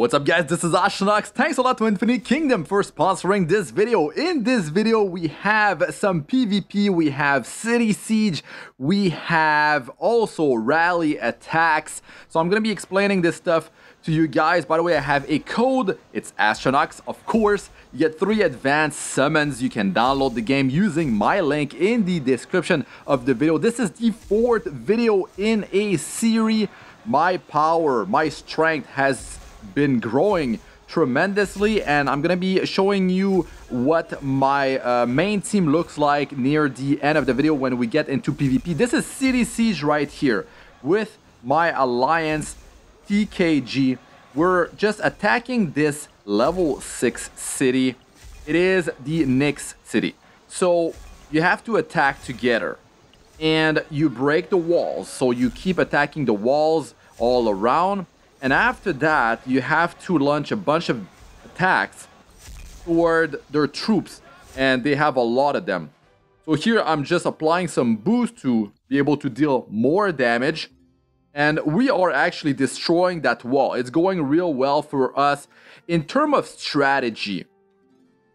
What's up, guys? This is Astranox. Thanks a lot to Infinity Kingdom for sponsoring this video. In this video, we have some PvP, we have city siege, we have also rally attacks. So I'm going to be explaining this stuff to you guys. By the way, I have a code. It's Astranox, of course. You get 3 advanced summons. You can download the game using my link in the description of the video. This is the 4th video in a series. My power, my strength has been growing tremendously, and I'm gonna be showing you what my main team looks like near the end of the video when we get into PvP. This is City Siege right here with my alliance TKG. We're just attacking this level 6 city. It is the Nyx city. So you have to attack together and you break the walls. So you keep attacking the walls all around. And after that, you have to launch a bunch of attacks toward their troops, and they have a lot of them. So here I'm just applying some boost to be able to deal more damage. And we are actually destroying that wall. It's going real well for us. In terms of strategy,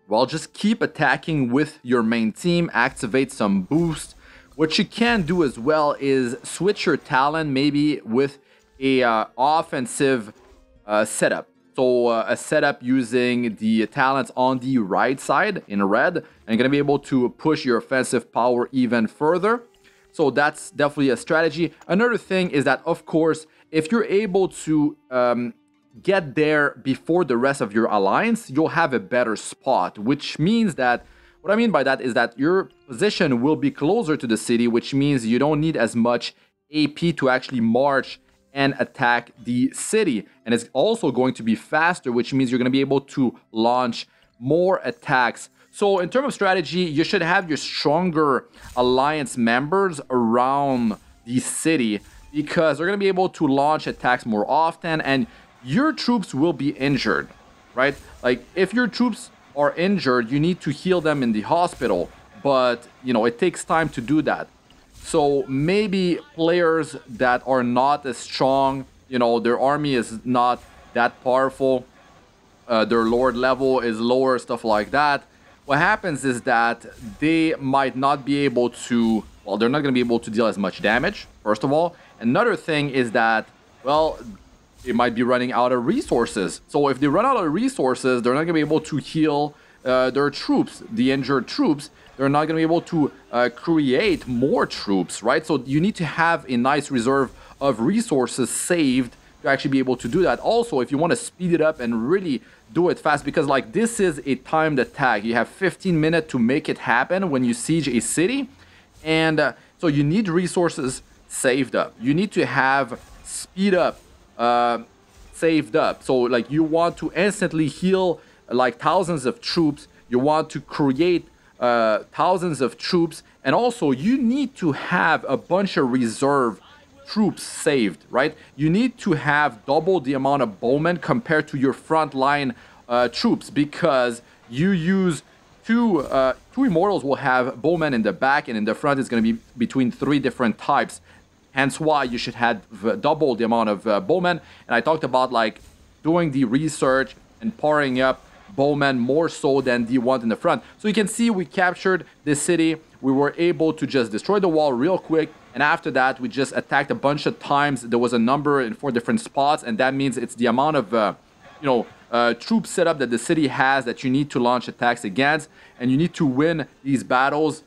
well, just keep attacking with your main team, activate some boost. What you can do as well is switch your talent maybe with a offensive setup. So a setup using the talents on the right side in red, and you're gonna be able to push your offensive power even further. So that's definitely a strategy. Another thing is that, of course, if you're able to get there before the rest of your alliance, you'll have a better spot, which means that, what I mean by that is that your position will be closer to the city, which means you don't need as much AP to actually march and attack the city. And it's also going to be faster, which means you're going to be able to launch more attacks. So in terms of strategy, you should have your stronger alliance members around the city, because they're going to be able to launch attacks more often and your troops will be injured, right? Like, if your troops are injured, you need to heal them in the hospital, but you know, it takes time to do that. So maybe players that are not as strong, you know, their army is not that powerful, their lord level is lower, stuff like that. What happens is that they might not be able to, well, they're not going to be able to deal as much damage, first of all. Another thing is that, well, they might be running out of resources. So if they run out of resources, they're not going to be able to heal their troops, the injured troops. They're not going to be able to create more troops, right? So you need to have a nice reserve of resources saved to actually be able to do that. Also, if you want to speed it up and really do it fast, because like, this is a timed attack. You have 15 minutes to make it happen when you siege a city. And so you need resources saved up. You need to have speed up saved up. So like, you want to instantly heal like thousands of troops. You want to create thousands of troops, and also you need to have a bunch of reserve troops saved, right? You need to have double the amount of bowmen compared to your frontline troops, because you use two immortals will have bowmen in the back, and in the front it's going to be between 3 different types. Hence why you should have double the amount of bowmen. And I talked about like doing the research and powering up bowmen more so than the one in the front. So you can see we captured this city. We were able to just destroy the wall real quick, and after that we just attacked a bunch of times. There was a number in 4 different spots, and that means it's the amount of you know, troop setup that the city has that you need to launch attacks against, and you need to win these battles.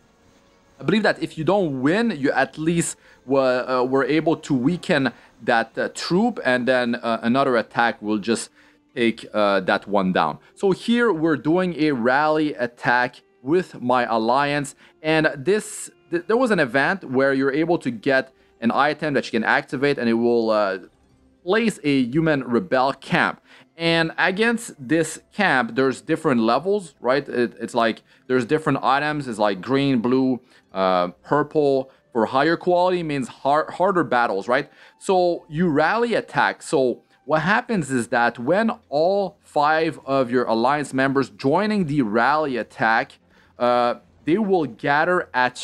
I believe that if you don't win, you at least were able to weaken that troop, and then another attack will just take that one down. So here we're doing a rally attack with my alliance, and there was an event where you're able to get an item that you can activate, and it will place a human rebel camp. And against this camp, there's different levels, right? It's like there's different items. It's like green, blue, purple. For higher quality means harder battles, right? So you rally attack. So what happens is that when all 5 of your alliance members joining the rally attack, they will gather at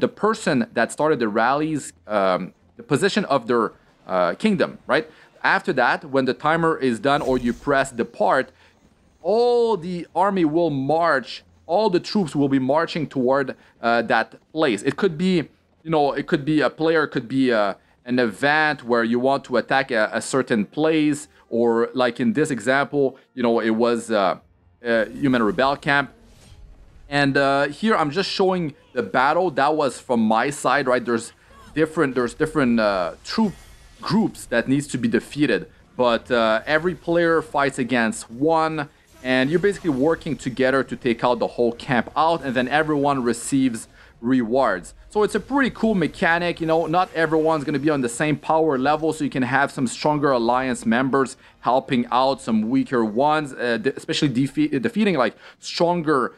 the person that started the rallies, the position of their kingdom, right? After that, when the timer is done or you press depart, all the army will march, all the troops will be marching toward that place. It could be, you know, it could be a player, it could be an event where you want to attack a certain place, or like in this example, you know, it was a human rebel camp. And here I'm just showing the battle that was from my side, right? There's different troop groups that needs to be defeated, but every player fights against one, and you're basically working together to take out the whole camp out, and then everyone receives rewards. So it's a pretty cool mechanic, you know, not everyone's going to be on the same power level, so you can have some stronger alliance members helping out some weaker ones, especially defeating like stronger,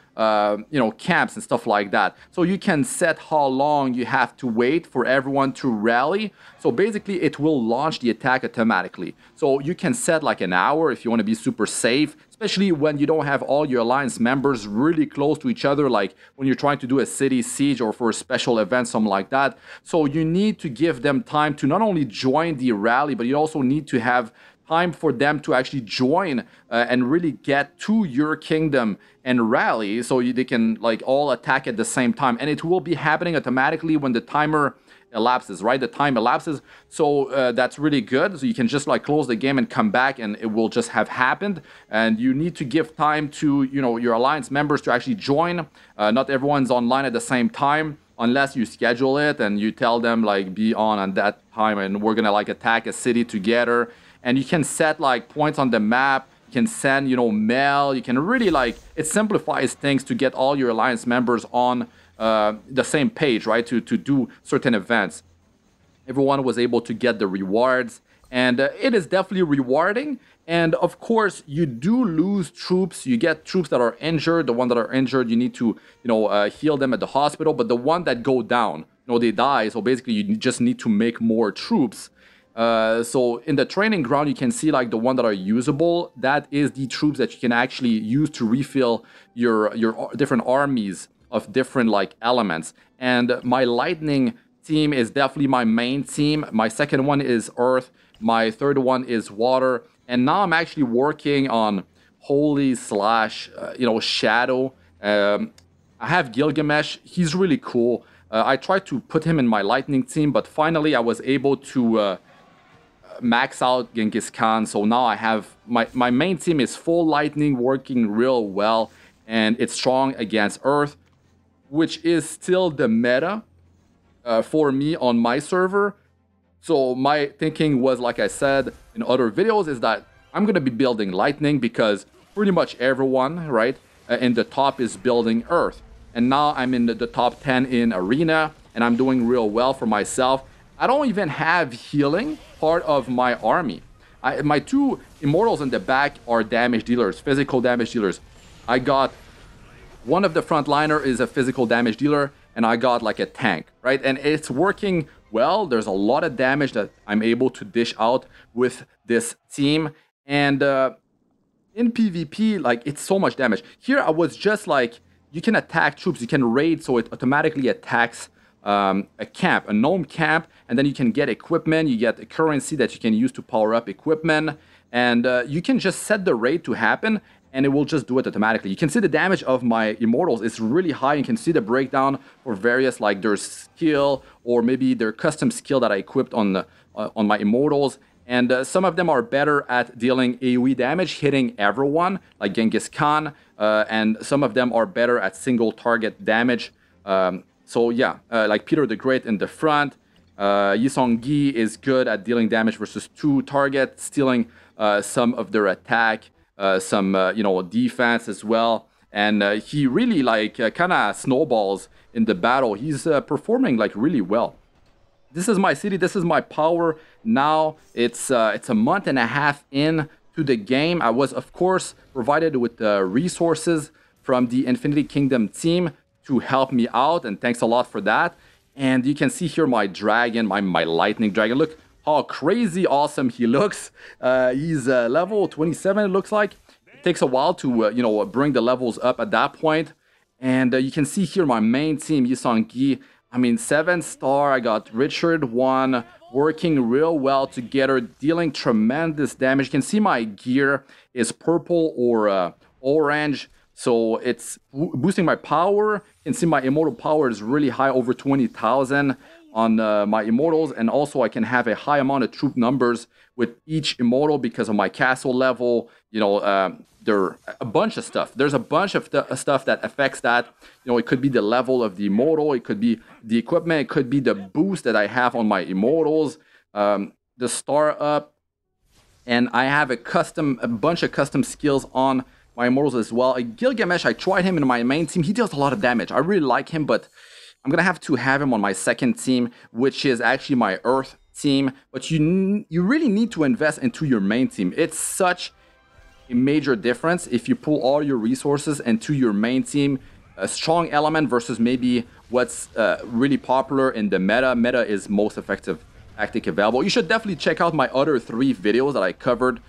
you know, camps and stuff like that. So you can set how long you have to wait for everyone to rally. So basically it will launch the attack automatically. So you can set like an hour if you want to be super safe, especially when you don't have all your alliance members really close to each other, like when you're trying to do a city siege or for a special event, something like that. So you need to give them time to not only join the rally, but you also need to have time for them to actually join and really get to your kingdom and rally, so they can like all attack at the same time. And it will be happening automatically when the timer elapses, right? The time elapses, so that's really good. So you can just like close the game and come back, and it will just have happened. And you need to give time to, you know, your alliance members to actually join. Not everyone's online at the same time, unless you schedule it and you tell them like be on that time, and we're gonna like attack a city together. And you can set like points on the map, you can send, you know, mail, you can really like, it simplifies things to get all your alliance members on the same page, right, to do certain events. Everyone was able to get the rewards, and it is definitely rewarding. And of course you do lose troops, you get troops that are injured. The ones that are injured, you need to, you know, heal them at the hospital. But the ones that go down, you know, they die. So basically you just need to make more troops. So in the training ground, you can see like the ones that are usable, that is the troops that you can actually use to refill your different armies of different like elements. And my lightning team is definitely my main team. My second one is earth, my third one is water, and now I'm actually working on holy slash you know, shadow. I have Gilgamesh, he's really cool. I tried to put him in my lightning team, but finally I was able to max out Genghis Khan. So now I have my main team is full lightning, working real well, and it's strong against earth, which is still the meta for me on my server. So my thinking was, like I said in other videos, is that I'm going to be building lightning because pretty much everyone, right, in the top is building earth. And now I'm in the top 10 in arena, and I'm doing real well for myself. I don't even have healing part of my army. My two immortals in the back are damage dealers, physical damage dealers. I got one of the frontliner is a physical damage dealer, and I got like a tank, right? And it's working well. There's a lot of damage that I'm able to dish out with this team. And in PvP, like, it's so much damage. Here I was just like, you can attack troops, you can raid, so it automatically attacks a camp, a gnome camp, and then you can get equipment, you get a currency that you can use to power up equipment. And you can just set the raid to happen, and it will just do it automatically. You can see the damage of my immortals is really high. You can see the breakdown for various, like their skill or maybe their custom skill that I equipped on my immortals. And some of them are better at dealing AoE damage, hitting everyone, like Genghis Khan. And some of them are better at single target damage. So yeah, like Peter the Great in the front. Yi Seong-gye is good at dealing damage versus two targets, stealing some of their attack. Some, you know, defense as well. And he really like kind of snowballs in the battle. He's performing like really well. This is my city. This is my power. Now it's a month and a half in to the game. I was, of course, provided with resources from the Infinity Kingdom team to help me out. And thanks a lot for that. And you can see here my dragon, my lightning dragon. Look how crazy awesome he looks. He's level 27, it looks like. It takes a while to, you know, bring the levels up at that point. And you can see here my main team, Yi Seong-gye. I mean, 7-star, I got Richard 1, working real well together, dealing tremendous damage. You can see my gear is purple or orange, so it's boosting my power. You can see my immortal power is really high, over 20,000 on my immortals, and also I can have a high amount of troop numbers with each immortal because of my castle level. You know, there are a bunch of stuff. There's a bunch of stuff that affects that. You know, it could be the level of the immortal, it could be the equipment, it could be the boost that I have on my immortals, the star up, and I have a bunch of custom skills on my immortals as well. Gilgamesh, I tried him in my main team. He deals a lot of damage. I really like him, but I'm gonna have to have him on my second team, which is actually my Earth team. But you really need to invest into your main team. It's such a major difference if you pull all your resources into your main team, a strong element versus maybe what's really popular in the meta. Meta is most effective tactic available. You should definitely check out my other 3 videos that I covered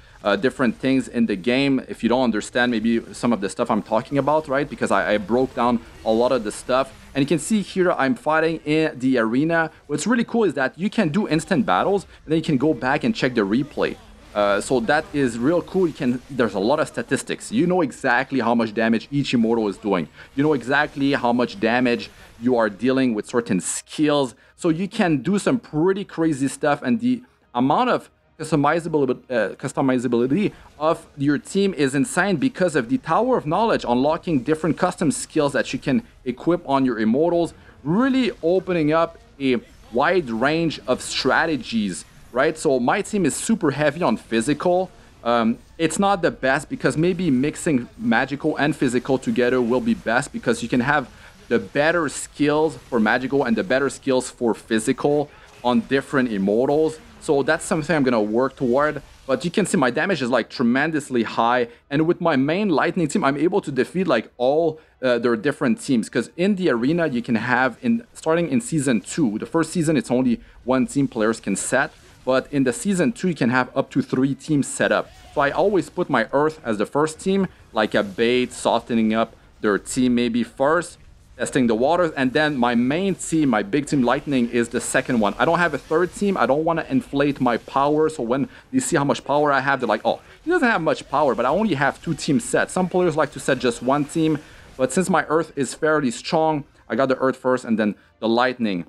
different things in the game if you don't understand maybe some of the stuff I'm talking about, right? Because I broke down a lot of the stuff. And you can see here I'm fighting in the arena. What's really cool is that you can do instant battles and then you can go back and check the replay. So that is real cool. There's a lot of statistics. You know exactly how much damage each immortal is doing. You know exactly how much damage you are dealing with certain skills. So you can do some pretty crazy stuff, and the amount of customizability of your team is insane because of the Tower of Knowledge, unlocking different custom skills that you can equip on your immortals, really opening up a wide range of strategies, right? So my team is super heavy on physical. It's not the best because maybe mixing magical and physical together will be best, because you can have the better skills for magical and the better skills for physical on different immortals. So that's something I'm gonna work toward. But you can see my damage is like tremendously high, and with my main lightning team I'm able to defeat like all their different teams, because in the arena you can have, starting in season 2, the first season it's only 1 team players can set, but in the season 2 you can have up to 3 teams set up. So I always put my Earth as the first team, like a bait, softening up their team maybe first, testing the waters, and then my main team, my big team Lightning, is the second one. I don't have a third team. I don't want to inflate my power, so when they see how much power I have, they're like, oh, he doesn't have much power, but I only have 2 teams set. Some players like to set just 1 team, but since my Earth is fairly strong, I got the Earth first and then the Lightning.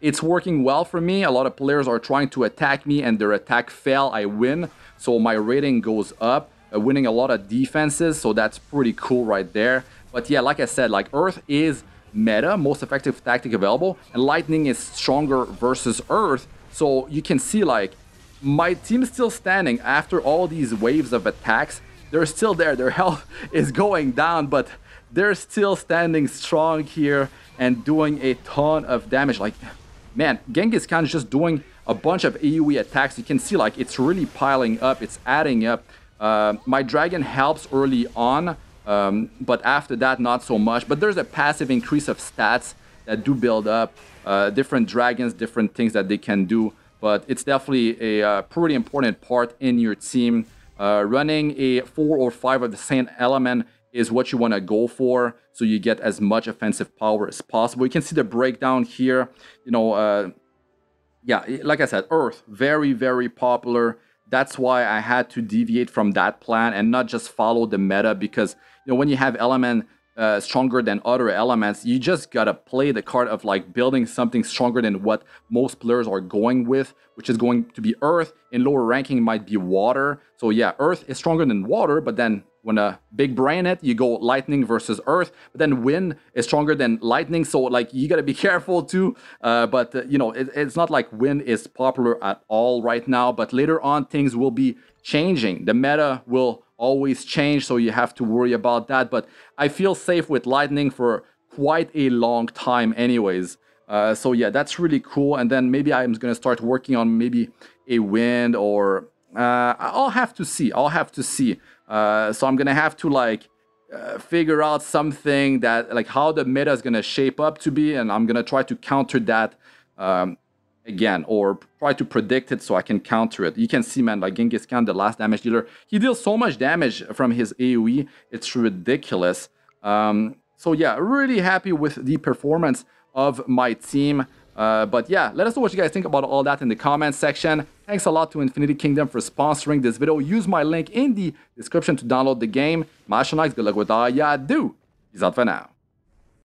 It's working well for me. A lot of players are trying to attack me, and their attack fail, I win, so my rating goes up, winning a lot of defenses, so that's pretty cool right there. But yeah, like I said, like Earth is meta, most effective tactic available, and Lightning is stronger versus Earth. So you can see like my team's still standing after all these waves of attacks. They're still there. Their health is going down, but they're still standing strong here and doing a ton of damage. Like, man, Genghis Khan is just doing a bunch of AoE attacks. You can see like it's really piling up. It's adding up. My dragon helps early on. But after that, not so much. But there's a passive increase of stats that do build up, different dragons, different things that they can do. But it's definitely a pretty important part in your team. Running a 4 or 5 of the same element is what you want to go for, so you get as much offensive power as possible. You can see the breakdown here. You know, yeah, like I said, Earth, very, very popular. That's why I had to deviate from that plan and not just follow the meta, because you know, when you have element stronger than other elements, you just gotta play the card of like building something stronger than what most players are going with, which is going to be Earth. In lower ranking might be Water. So yeah, Earth is stronger than Water, but then when a big brain it, you go Lightning versus Earth, but then Wind is stronger than Lightning. So like you gotta be careful too. But you know, it's not like Wind is popular at all right now, but later on things will be changing. The meta will always change, so you have to worry about that. But I feel safe with Lightning for quite a long time anyways. So yeah, that's really cool. And then maybe I'm gonna start working on maybe a Wind, or I'll have to see. So I'm gonna have to like figure out something that like how the meta is gonna shape up to be, and I'm gonna try to counter that again, or try to predict it so I can counter it. You can see, man, like Genghis Khan, the last damage dealer, he deals so much damage from his AoE, it's ridiculous. So yeah, really happy with the performance of my team. But yeah, let us know what you guys think about all that in the comments section. Thanks a lot to Infinity Kingdom for sponsoring this video. Use my link in the description to download the game. My Astranox, good luck with all y'all do. Peace out for now.